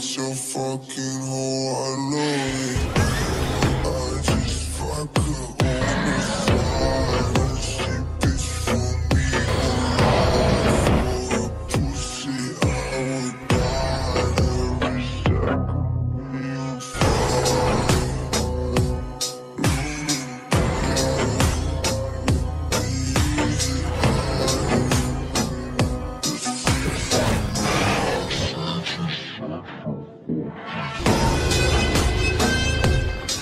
such a fucking hoe, I know.